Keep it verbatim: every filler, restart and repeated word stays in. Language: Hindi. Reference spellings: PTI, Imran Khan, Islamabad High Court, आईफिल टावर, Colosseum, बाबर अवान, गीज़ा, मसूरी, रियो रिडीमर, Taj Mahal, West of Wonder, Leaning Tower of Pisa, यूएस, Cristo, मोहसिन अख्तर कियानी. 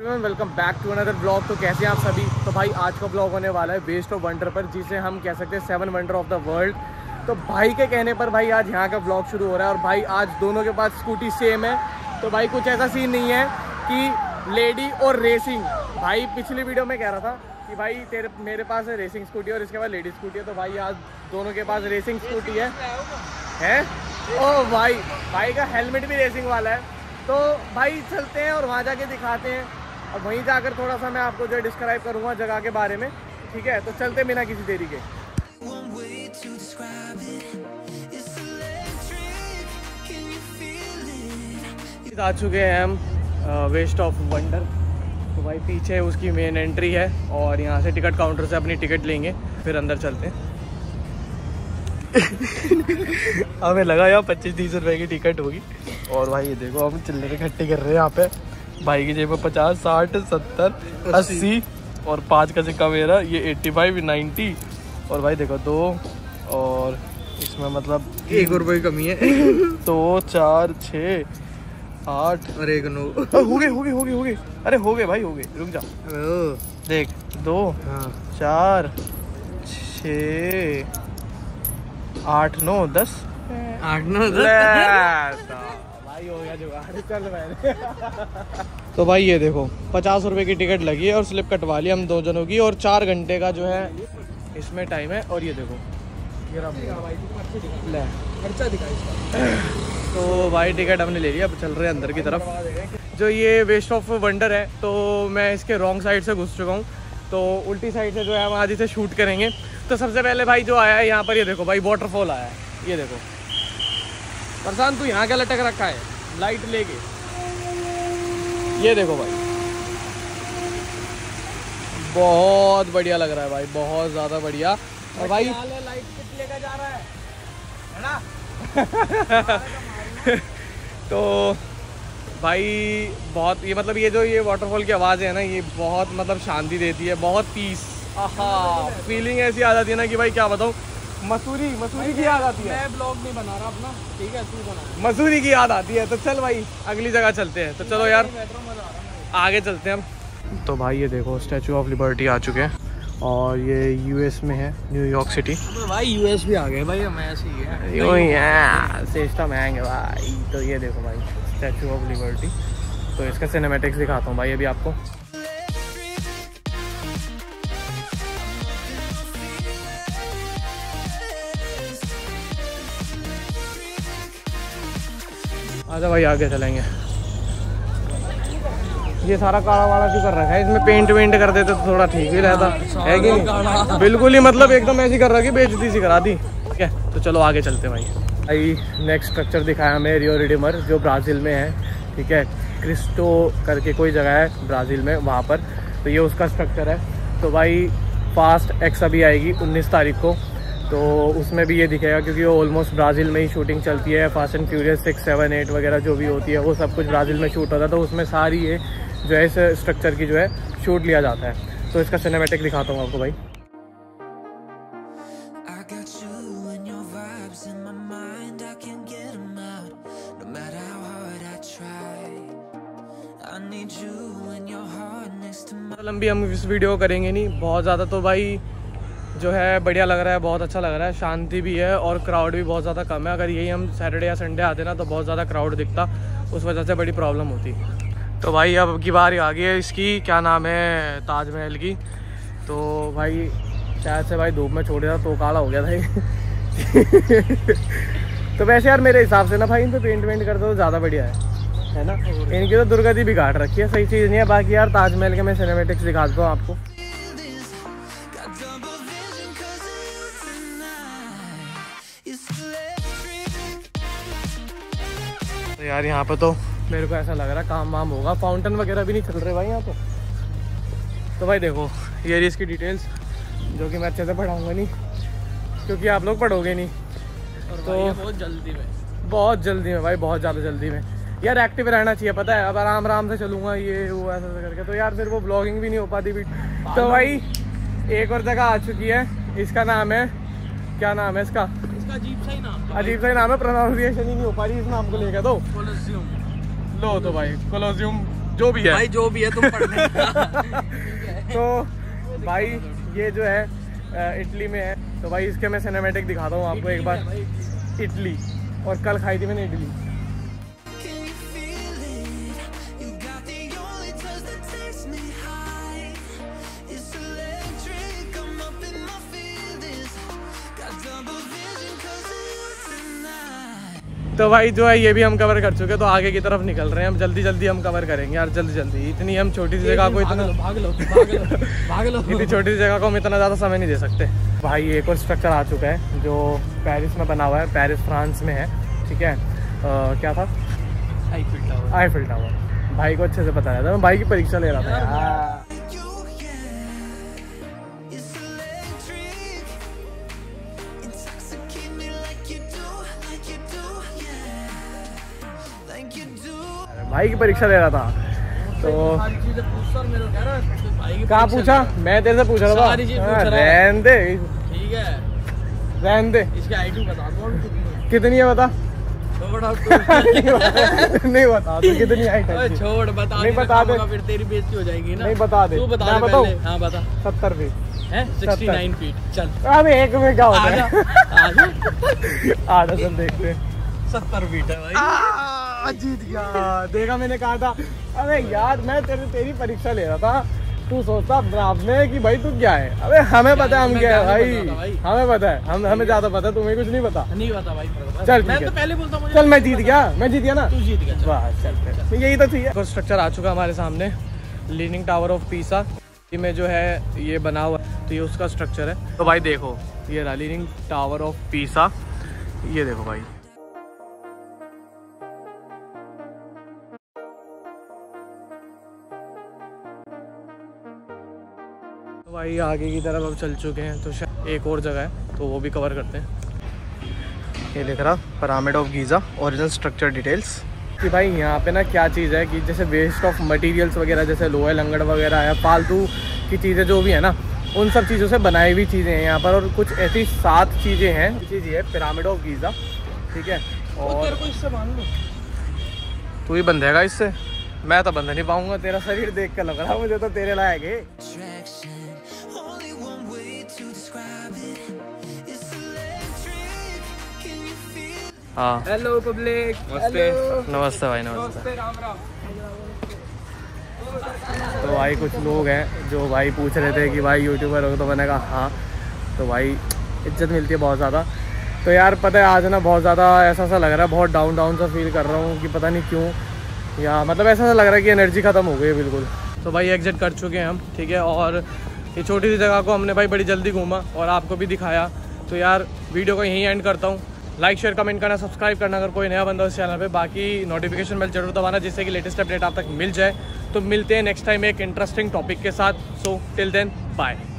Welcome back to another blog. तो कैसे हैं आप सभी। तो भाई आज का ब्लॉग होने वाला है वेस्ट ऑफ वंडर पर, जिसे हम कह सकते हैं seven wonder of the world. तो भाई के कहने पर भाई आज यहाँ का ब्लॉग शुरू हो रहा है और भाई आज दोनों के पास स्कूटी सेम है। तो भाई कुछ ऐसा सीन नहीं है कि लेडी और रेसिंग। भाई पिछली वीडियो में कह रहा था कि भाई तेरे मेरे पास है रेसिंग स्कूटी और इसके बाद लेडी स्कूटी है, तो भाई आज दोनों के पास रेसिंग स्कूटी है हैं। ओ भाई भाई का हेलमेट भी रेसिंग वाला है। तो भाई चलते हैं और वहाँ जाके दिखाते हैं और वहीं जाकर थोड़ा सा मैं आपको जो डिस्क्राइब करूँगा जगह के बारे में, ठीक है। तो चलते बिना किसी देरी के। आ चुके हैं हम वेस्ट ऑफ वंडर। तो भाई पीछे उसकी मेन एंट्री है और यहाँ से टिकट काउंटर से अपनी टिकट लेंगे, फिर अंदर चलते हैं। हमें लगा यार पच्चीस तीस रुपये की टिकट होगी और भाई ये देखो हम चिल्लर इकट्ठे कर रहे हैं यहाँ पे। भाई की जेब में पचास साठ सत्तर अस्सी और पाँच का सिक्का मेरा, ये एट्टी फाइव नाइन्टी और भाई देखो दो और इसमें मतलब एक रुपये की कमी है। दो तो, चार छः आठ और एक नौ हो गए हो गए हो गए हो गए अरे हो गए भाई हो गए रुक जा देख दो हाँ। चार छः आठ नौ दस आठ नौ दस भाई हो गया जुगाड़ चल मैंने। तो भाई ये देखो पचास रुपए की टिकट लगी है और स्लिप कटवा ली हम दो जनों की और चार घंटे का जो है इसमें टाइम है। और ये देखो ले खर्चा दिखा इसका। तो भाई टिकट हमने ले लिया, अब चल रहे हैं अंदर की तरफ। जो ये वेस्ट ऑफ वंडर है तो मैं इसके रॉन्ग साइड से घुस चुका हूँ, तो उल्टी साइड से जो है हम आज इसे शूट करेंगे। तो सबसे पहले भाई जो आया है यहाँ पर, ये देखो भाई वाटरफॉल आया है। ये देखो परसान तू यहाँ क्या लटक रखा है लाइट लेके। ये देखो भाई बहुत बढ़िया लग रहा है भाई, बहुत ज़्यादा बढ़िया। और भाई लाइट किट लेकर जा रहा है है ना। तो भाई बहुत ये मतलब ये जो ये वाटरफॉल की आवाज़ है ना, ये बहुत मतलब शांति देती है, बहुत पीस। आहा फीलिंग ऐसी आ जाती है ना कि भाई क्या बताऊँ। मसूरी मसूरी की याद आती है। मैं ब्लॉग नहीं बना रहा अपना, ठीक है तू बना। मसूरी की याद आती है। तो चल भाई अगली जगह चलते हैं। तो चलो यार आगे चलते हैं हम। तो भाई ये देखो स्टैचू ऑफ लिबर्टी आ चुके हैं और ये यूएस में है, न्यूयॉर्क सिटी। तो भाई यूएस भी आ गए भाई, हम ऐसे ही है यूँ यहाँ सिस्टम हैंगे भाई। तो ये देखो भाई स्टैचू ऑफ लिबर्टी, तो इसका सिनेमेटिक्स दिखाता हूँ भाई अभी आपको। आजा भाई आगे चलेंगे। ये सारा काला वाला क्यों कर रखा है, इसमें पेंट वेंट कर देते तो थोड़ा ठीक भी रहता है कि बिल्कुल ही मतलब एकदम ऐसी कर रखी बेइज्जती सी करा दी, ठीक है। तो चलो आगे चलते भाई। भाई नेक्स्ट स्ट्रक्चर दिखाया हमें रियो रिडीमर, जो ब्राज़ील में है, ठीक है। क्रिस्टो करके कोई जगह है ब्राज़ील में, वहाँ पर। तो ये उसका स्ट्रक्चर है। तो भाई फास्ट एक्स अभी आएगी उन्नीस तारीख को, तो उसमें भी ये दिखेगा क्योंकि वो ऑलमोस्ट ब्राज़ील में ही शूटिंग चलती है। Fast and furious six seven eight वगैरह जो भी होती है वो सब कुछ ब्राज़ील में शूट होता है, तो उसमें सारी ये जो है इस स्ट्रक्चर की जो है शूट लिया जाता है। तो इसका सिनेमैटिक दिखाता हूँ आपको भाई। लंबी हम इस वीडियो करेंगे नहीं बहुत ज़्यादा। तो भाई जो है बढ़िया लग रहा है, बहुत अच्छा लग रहा है, शांति भी है और क्राउड भी बहुत ज़्यादा कम है। अगर यही हम सैटरडे या संडे आते ना तो बहुत ज़्यादा क्राउड दिखता, उस वजह से बड़ी प्रॉब्लम होती। तो भाई अब की बारी आ गई है इसकी क्या नाम है ताजमहल की। तो भाई शायद से भाई धूप में छोड़ दिया तो काला हो गया था। तो वैसे यार मेरे हिसाब से ना भाई इन पर पेंट वेंट कर दो तो ज़्यादा बढ़िया है है ना। इनकी तो दुर्गति बिगाड़ रखी है, सही चीज़ नहीं है। बाकी यार ताजमहल के मैं सिनेमेटिक्स दिखा देता हूँ आपको। यार यहाँ पे तो मेरे को ऐसा लग रहा है काम वाम होगा, फाउंटेन वगैरह भी नहीं चल रहे भाई यहाँ पे। तो भाई देखो ये रही इसकी डिटेल्स, जो कि मैं अच्छे से पढ़ाऊँगा नहीं क्योंकि आप लोग पढ़ोगे नहीं। और तो बहुत जल्दी में बहुत जल्दी में भाई बहुत ज़्यादा जल्दी में यार एक्टिव रहना चाहिए पता है। अब आराम आराम से चलूँगा ये वो ऐसा करके तो यार फिर वो ब्लॉगिंग भी नहीं हो पाती भी। तो भाई एक और जगह आ चुकी है, इसका नाम है क्या नाम है इसका अजीब सा ही नाम अजीब सा ही नाम है, प्रोनाउंसिएशन ही नहीं हो पा रही इस नाम को लेकर। तो कोलोसियम लो तो भाई कोलोसियम जो भी है भाई, जो भी है तुम पढ़ने तो भाई ये जो है इटली में है, तो भाई इसके मैं सिनेमैटिक दिखाता हूँ आपको एक बार। इटली, और कल खाई थी मैंने इडली। तो भाई जो है ये भी हम कवर कर चुके हैं, तो आगे की तरफ निकल रहे हैं हम। जल्दी जल्दी हम कवर करेंगे यार, जल्दी जल्दी। इतनी हम छोटी सी जगह को इतना भाग लो, भाग लो, भाग लो। इतनी छोटी सी जगह को हम इतना ज़्यादा समय नहीं दे सकते। भाई एक और स्ट्रक्चर आ चुका है जो पेरिस में बना हुआ है, पेरिस फ्रांस में है, ठीक है। आ, क्या था? आईफिल टावर। आईफिल टावर भाई को अच्छे से पता रहता है, मैं भाई की परीक्षा ले रहा था। भाई की परीक्षा ले रहा था तो कहाँ पूछा? मैं तेरे से पूछ रहा था। रहन दे, ठीक है, रहन दे। इसकी आईक्यू बता दो कितनी है, बता। नहीं बता दो कितनी आईक्यू। छोड़, बता नहीं, बता दे फिर तेरी बेइज्जती हो जाएगी ना। नहीं बता दे, बता दे। हाँ बता। सत्तर फीट है, सिक्सटी नाइन फीट। चल अबे एक में क्या होता है, आधा सब देखते हैं। सत्तर फीट है भाई, जीत गया। देखा मैंने कहा था। अबे यार मैं तेरे तेरी परीक्षा ले रहा था, तू सोचता ब्राफ में कि भाई तू क्या है। अबे हमें पता है हम क्या है भाई, हमें पता है, हम हमें ज्यादा पता है, तुम्हें कुछ नहीं पता। नहीं पता भाई, चल मैं तो पहले बोलता हूं। चल मैं जीत गया, मैं जीत गया ना, तू जीत गया। बस चल, यही तो चाहिए। स्ट्रक्चर आ चुका हमारे सामने, लीनिंग टावर ऑफ पीसा में जो है ये बना हुआ, तो ये उसका स्ट्रक्चर है। तो भाई देखो ये रहा लीनिंग टावर ऑफ पीसा, ये देखो भाई। भाई आगे की तरफ अब चल चुके हैं, तो शायद एक और जगह है तो वो भी कवर करते हैं। ये लिख रहा pyramid of गीज़ा, original structure details. कि भाई यहाँ पे ना क्या चीज़ है कि जैसे वेस्ट ऑफ मटेरियल्स वगैरह, जैसे लोहे लंगड़ वगैरह या फालतू की चीज़ें जो भी है ना, उन सब चीज़ों से बनाई हुई चीज़ें हैं यहाँ पर। और कुछ ऐसी सात चीज़ें हैं। चीज़ ये है पिरामिड ऑफ गीज़ा, ठीक है। और तू ही बंधेगा इससे, मैं तो बंध नहीं पाऊँगा। तेरा शरीर देख कर लग रहा है मुझे, तो तेरे लायक है। हाँ हेलो पब्लिक, नमस्ते। नमस्ते भाई, नमस्ते। तो भाई कुछ लोग हैं जो भाई पूछ रहे थे कि भाई यूट्यूबर हो, तो मैंने कहा हाँ। तो भाई इज्जत मिलती है बहुत ज़्यादा। तो यार पता है आज ना बहुत ज़्यादा ऐसा सा लग रहा है, बहुत डाउन डाउन सा फील कर रहा हूँ कि पता नहीं क्यों, या मतलब ऐसा सा लग रहा है कि एनर्जी ख़त्म हो गई है बिल्कुल। तो भाई एग्जिट कर चुके हैं हम, ठीक है। और ये छोटी सी जगह को हमने भाई बड़ी जल्दी घूमा और आपको भी दिखाया। तो यार वीडियो को यहीं एंड करता हूँ। लाइक शेयर कमेंट करना, सब्सक्राइब करना अगर कोई नया बंदा उस चैनल पे। बाकी नोटिफिकेशन बेल जरूर दबाना जिससे कि लेटेस्ट अपडेट आप तक मिल जाए। तो मिलते हैं नेक्स्ट टाइम एक इंटरेस्टिंग टॉपिक के साथ। So till then bye.